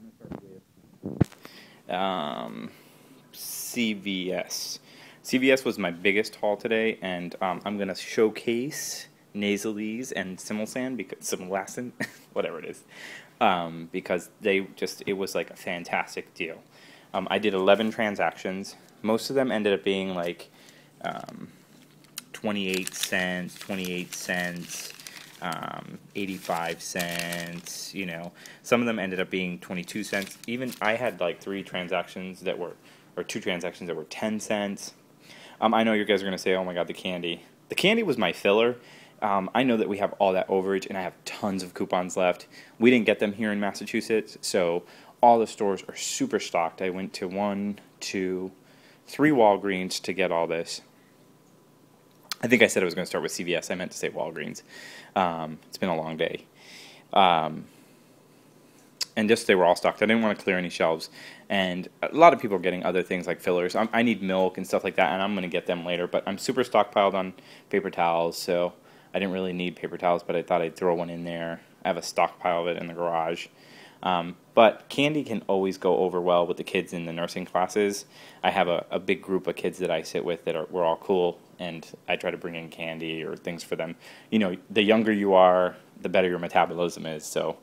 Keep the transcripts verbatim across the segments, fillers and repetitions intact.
I'm going to start with um, C V S. C V S was my biggest haul today, and um, I'm going to showcase Nasal Ease and Similasan, because Similasan, whatever it is, um, because they just, it was like a fantastic deal. Um, I did eleven transactions. Most of them ended up being like um, twenty-eight cents, twenty-eight cents, um, eighty-five cents, you know. Some of them ended up being twenty-two cents. Even I had like three transactions that were, or two transactions that were ten cents. Um, I know you guys are going to say, oh my God, the candy. The candy was my filler. Um, I know that we have all that overage, and I have tons of coupons left. We didn't get them here in Massachusetts, so all the stores are super stocked. I went to one, two, three Walgreens to get all this. I think I said I was going to start with C V S. I meant to say Walgreens. Um, it's been a long day. Um, and just they were all stocked. I didn't want to clear any shelves. And a lot of people are getting other things like fillers. I'm, I need milk and stuff like that, and I'm going to get them later. But I'm super stockpiled on paper towels, so I didn't really need paper towels, but I thought I'd throw one in there. I have a stockpile of it in the garage. Um, but candy can always go over well with the kids in the nursing classes. I have a, a big group of kids that I sit with that are, we're all cool, and I try to bring in candy or things for them. You know, the younger you are, the better your metabolism is, so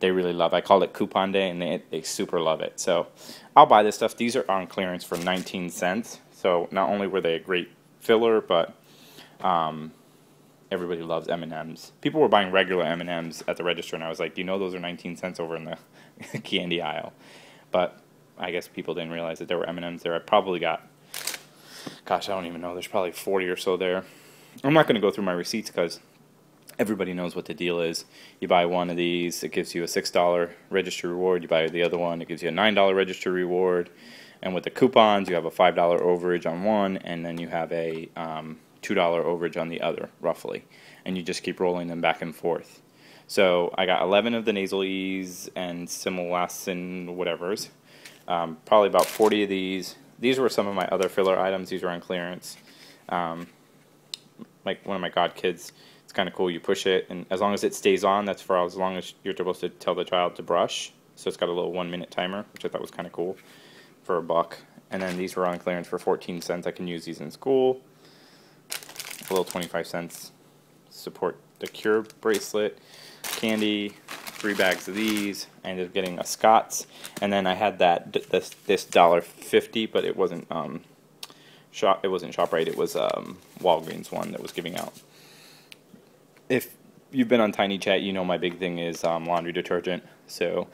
they really love it. I call it coupon day, and they, they super love it. So I'll buy this stuff. These are on clearance for nineteen cents, so not only were they a great filler, but um, everybody loves M and M's. People were buying regular M and M's at the register, and I was like, you know those are nineteen cents over in the candy aisle. But I guess people didn't realize that there were M and M's there. I probably got, gosh, I don't even know. There's probably forty or so there. I'm not going to go through my receipts because everybody knows what the deal is. You buy one of these, it gives you a six dollar register reward. You buy the other one, it gives you a nine dollar register reward. And with the coupons, you have a five dollar overage on one, and then you have a Um, two dollar overage on the other, roughly. And you just keep rolling them back and forth. So I got eleven of the Nasal Ease and Similasan whatevers. Um, probably about forty of these. These were some of my other filler items. These are on clearance. Um, like one of my godkids, it's kind of cool. You push it, and as long as it stays on, that's for as long as you're supposed to tell the child to brush. So it's got a little one-minute timer, which I thought was kind of cool for a buck. And then these were on clearance for fourteen cents. I can use these in school. A little twenty-five cents, support the Cure bracelet, candy, three bags of these. I ended up getting a Scott's, and then I had that this this dollar fifty, but it wasn't um shop it wasn't ShopRite, it was um Walgreens one that was giving out. If you've been on Tiny Chat, you know my big thing is um, laundry detergent. So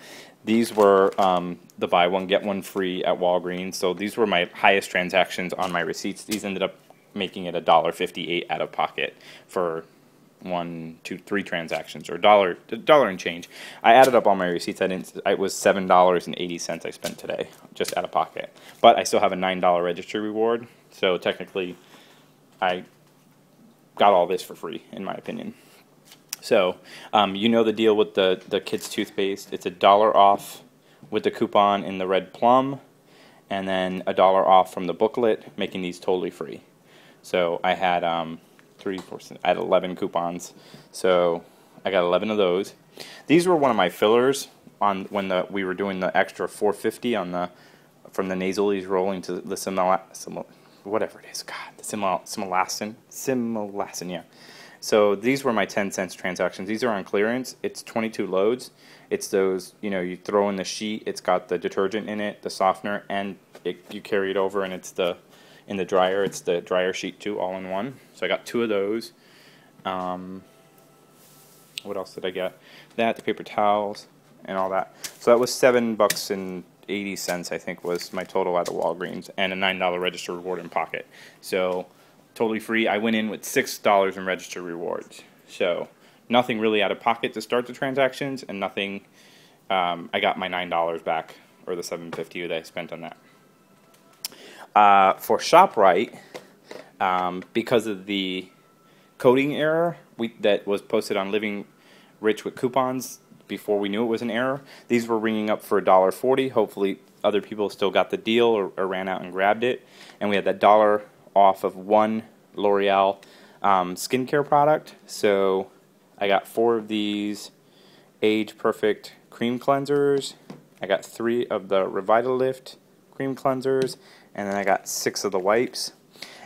these were um, the buy one get one free at Walgreens. So these were my highest transactions on my receipts. These ended up making it a dollar fifty-eight out of pocket for one, two, three transactions, or dollar, dollar and change. I added up all my receipts. I didn't. It was seven dollars and eighty cents I spent today, just out of pocket. But I still have a nine dollar registry reward, so technically, I got all this for free, in my opinion. So, um, you know the deal with the the kids' toothpaste. It's a dollar off with the coupon in the Red Plum, and then a dollar off from the booklet, making these totally free. So I had um, three, four, I had eleven coupons, so I got eleven of those. These were one of my fillers on when the we were doing the extra four fifty on the from the Nasal Ease rolling to the Similasan, whatever it is. God, the Similasan, Similasan, yeah. So these were my ten cents transactions. These are on clearance. It's twenty-two loads. It's those, you know, you throw in the sheet. It's got the detergent in it, the softener, and it, you carry it over, and it's the in the dryer, it's the dryer sheet too, all in one. So I got two of those. Um, what else did I get? That, the paper towels, and all that. So that was seven bucks and eighty cents, I think, was my total out of Walgreens, and a nine dollar register reward in pocket. So totally free. I went in with six dollars in register rewards. So nothing really out of pocket to start the transactions, and nothing. Um, I got my nine dollars back, or the seven fifty that I spent on that. Uh, for ShopRite, um, because of the coding error we, that was posted on Living Rich with Coupons before we knew it was an error, these were ringing up for a dollar forty. Hopefully other people still got the deal or, or ran out and grabbed it. And we had that dollar off of one L'Oreal um, skincare product. So I got four of these Age Perfect cream cleansers. I got three of the Revitalift cream cleansers, and then I got six of the wipes.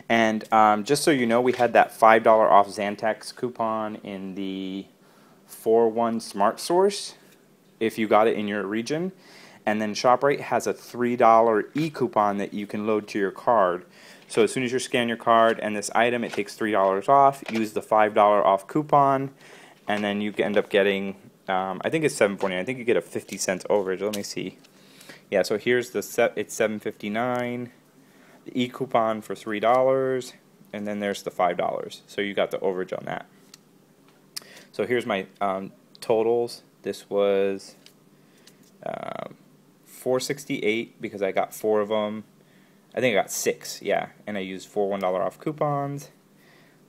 And um, just so you know, we had that five dollar off Zantax coupon in the four one Smart Source, if you got it in your region. And then ShopRite has a three dollar e-coupon that you can load to your card. So as soon as you scan your card and this item, it takes three dollars off. Use the five dollar off coupon, and then you end up getting, um, I think it's seven forty-nine. I think you get a fifty cents overage. Let me see. Yeah, so here's the set. It's seven fifty-nine. The e-coupon for three dollars, and then there's the five dollars. So you got the overage on that. So here's my um, totals. This was um, four sixty-eight because I got four of them. I think I got six, yeah, and I used four one dollar off coupons.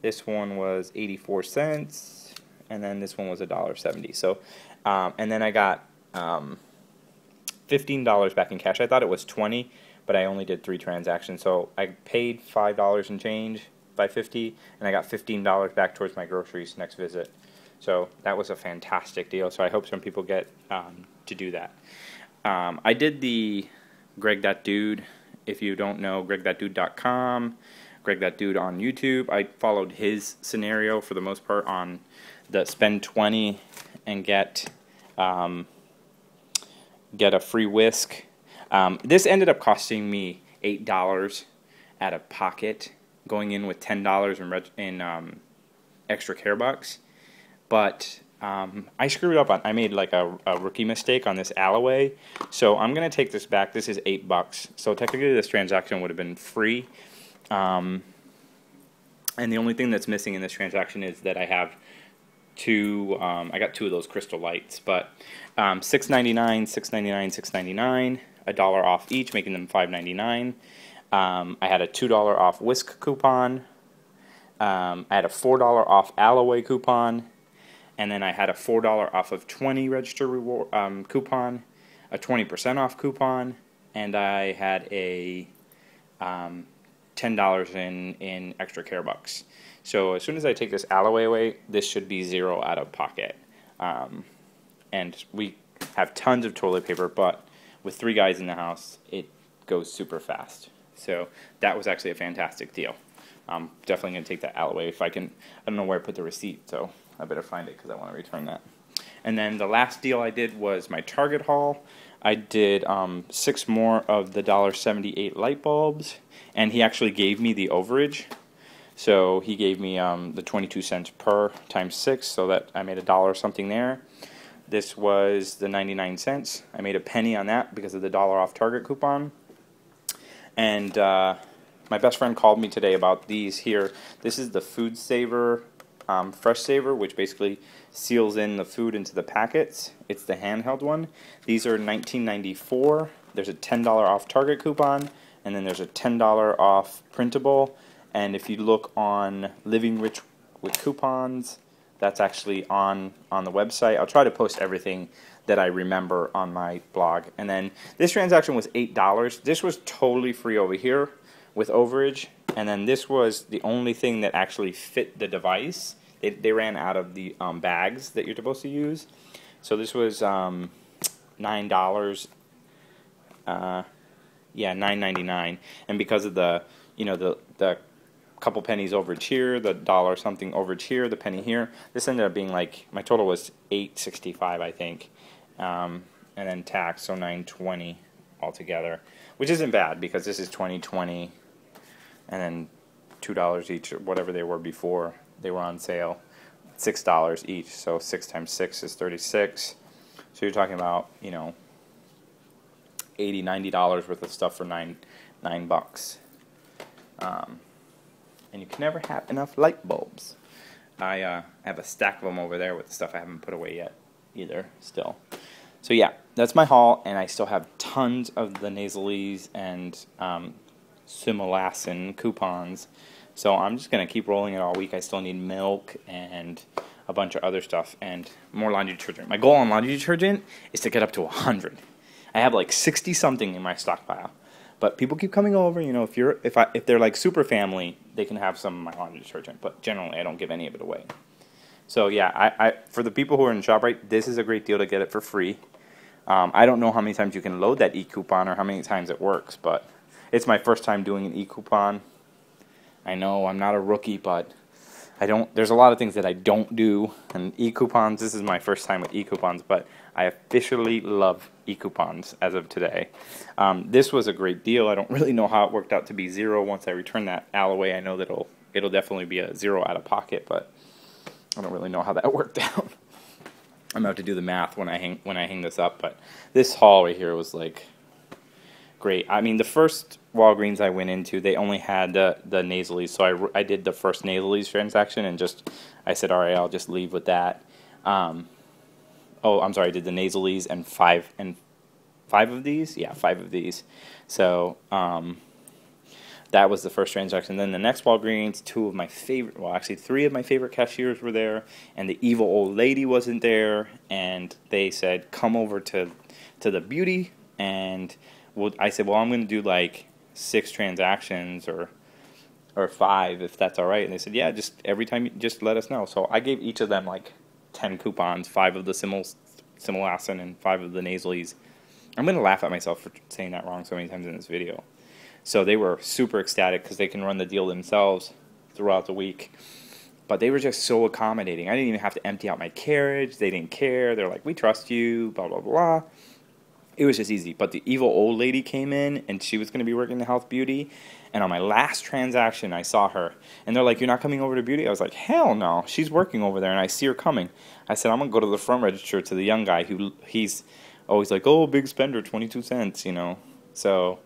This one was eighty-four cents, and then this one was a dollar seventy. So, um, and then I got um, fifteen dollars back in cash. I thought it was twenty, but I only did three transactions. So I paid five dollars and change by fifty, and I got fifteen dollars back towards my groceries next visit. So that was a fantastic deal. So I hope some people get um, to do that. Um, I did the Greg That Dude. If you don't know, greg that dude dot com, Greg That Dude on YouTube. I followed his scenario for the most part on the spend twenty and get um, get a free whisk. Um, this ended up costing me eight dollars out of pocket, going in with ten dollars in, in um, extra care bucks. But Um, I screwed up on, I made like a, a rookie mistake on this Alloway, so I'm going to take this back. This is eight bucks, so technically this transaction would have been free, um, and the only thing that's missing in this transaction is that I have two, um, I got two of those Crystal Lights, but um, six ninety-nine, six ninety-nine, six ninety-nine, a dollar off each, making them five ninety-nine. um, I had a two dollar off Wisk coupon, um, I had a four dollar off Alloway coupon, and then I had a four dollar off of twenty register reward um, coupon, a twenty percent off coupon, and I had a um, ten dollars in, in extra care bucks. So as soon as I take this Alloway away, this should be zero out of pocket. Um, and we have tons of toilet paper, but with three guys in the house, it goes super fast. So that was actually a fantastic deal. I'm definitely going to take that Alloway if I can. I don't know where I put the receipt, so I better find it because I want to return that. And then the last deal I did was my Target haul. I did um, six more of the a dollar seventy-eight light bulbs, and he actually gave me the overage. So he gave me um, the twenty-two cents per times six, so that I made a dollar something there. This was the ninety-nine cents. I made a penny on that because of the dollar off Target coupon. And uh, my best friend called me today about these here. This is the Food Saver. Um, Fresh Saver, which basically seals in the food into the packets. It's the handheld one. These are nineteen ninety-four. There's a ten dollar off Target coupon, and then there's a ten dollar off printable. And if you look on Living Rich with Coupons, that's actually on, on the website. I'll try to post everything that I remember on my blog. And then this transaction was eight dollars. This was totally free over here with overage. And then this was the only thing that actually fit the device. They, they ran out of the um, bags that you're supposed to use. So this was um, nine dollars. Uh, yeah, nine ninety-nine. And because of the, you know, the, the couple pennies overage here, the dollar something overage here, the penny here, this ended up being like, my total was eight sixty-five, I think. Um, and then tax, so nine twenty altogether, which isn't bad because this is twenty twenty, and then two dollars each, or whatever they were before they were on sale, six dollars each, so six times six is thirty-six, so you're talking about, you know, eighty, ninety dollars worth of stuff for nine, nine bucks, um, and you can never have enough light bulbs. I uh, have a stack of them over there with the stuff I haven't put away yet, either, still. So yeah, that's my haul, and I still have tons of the Nasal Ease and um, Similasan coupons, so I'm just going to keep rolling it all week. I still need milk and a bunch of other stuff and more laundry detergent. My goal on laundry detergent is to get up to one hundred. I have like sixty something in my stockpile, but people keep coming over. You know, if you're if I if they're like super family, they can have some of my laundry detergent, but generally I don't give any of it away. So yeah, I, I for the people who are in ShopRite, this is a great deal to get it for free. Um, I don't know how many times you can load that e-coupon or how many times it works, but it's my first time doing an e-coupon. I know I'm not a rookie, but I don't. There's a lot of things that I don't do, and e-coupons, this is my first time with e-coupons, but I officially love e-coupons as of today. Um, this was a great deal. I don't really know how it worked out to be zero. Once I return that Allaway, I know that it'll, it'll definitely be a zero out of pocket, but I don't really know how that worked out. I'm about to do the math when I hang when I hang this up, but this haul right here was like great. I mean, the first Walgreens I went into, they only had the the Nasal Ease, so I I did the first Nasal Ease transaction and just I said, all right, I'll just leave with that. Um, oh, I'm sorry, I did the Nasal Ease and five and five of these, yeah, five of these. So um, that was the first transaction. Then the next Walgreens, two of my favorite, well, actually three of my favorite cashiers were there, and the evil old lady wasn't there, and they said, come over to to the beauty, and well, I said, well, I'm going to do like six transactions or or five if that's all right. And they said, yeah, just every time, you just let us know. So I gave each of them like ten coupons, five of the Simil, Similasan and five of the Nasal Ease. I'm going to laugh at myself for saying that wrong so many times in this video. So they were super ecstatic because they can run the deal themselves throughout the week. But they were just so accommodating. I didn't even have to empty out my carriage. They didn't care. They're like, we trust you, blah, blah, blah. It was just easy. But the evil old lady came in, and she was going to be working the health beauty. And on my last transaction, I saw her. And they're like, you're not coming over to beauty? I was like, hell no. She's working over there, and I see her coming. I said, I'm going to go to the front register to the young guy who he's always like, oh, big spender, twenty-two cents, you know. So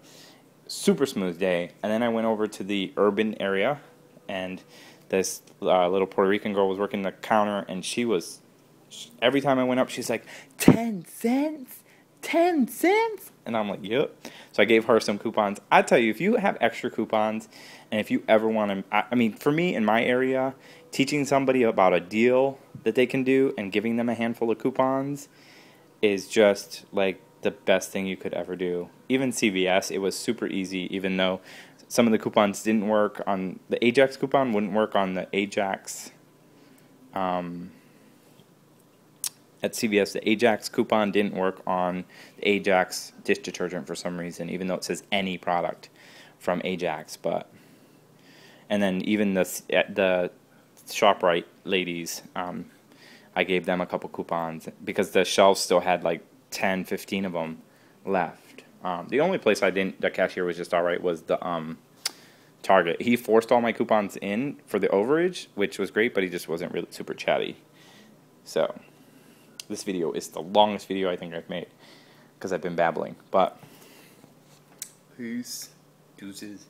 super smooth day. And then I went over to the urban area, and this uh, little Puerto Rican girl was working the counter, and she was, every time I went up, she's like, ten cents? ten cents? And I'm like, yep. So I gave her some coupons. I tell you, if you have extra coupons, and if you ever want to, I, I mean, for me, in my area, teaching somebody about a deal that they can do and giving them a handful of coupons is just like the best thing you could ever do. Even C V S, it was super easy, even though some of the coupons didn't work on, the Ajax coupon wouldn't work on the Ajax, um, at C V S, the Ajax coupon didn't work on the Ajax dish detergent for some reason, even though it says any product from Ajax. But and then even the the ShopRite ladies, um, I gave them a couple coupons because the shelves still had like ten, fifteen of them left. Um, the only place I didn't, the cashier was just all right, was the um, Target. He forced all my coupons in for the overage, which was great, but he just wasn't really super chatty. So this video is the longest video I think I've made because I've been babbling. But peace, deuces.